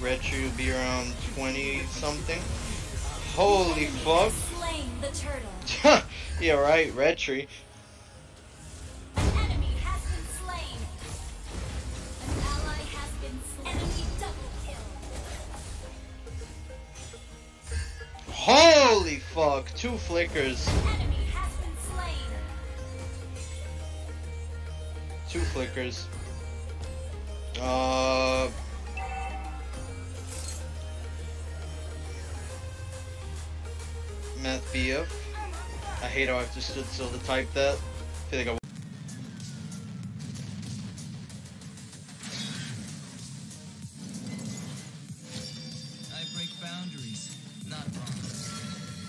Retro will be around 20 something. Holy fuck. Yeah, right, Retry. An enemy has been slain. An ally has been slain. Enemy double kill. Holy fuck, 2 flickers. Enemy has been slain. 2 flickers. Math BF. I hate how I have to stood still to type that. I feel like I